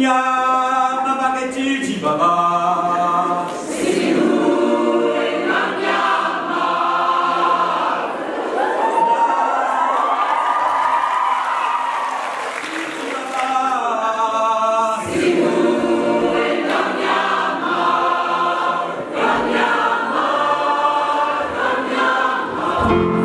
Namya Namake Jiji Baba Siru Namya Ma Siru Namya Ma Namya Ma Namya Ma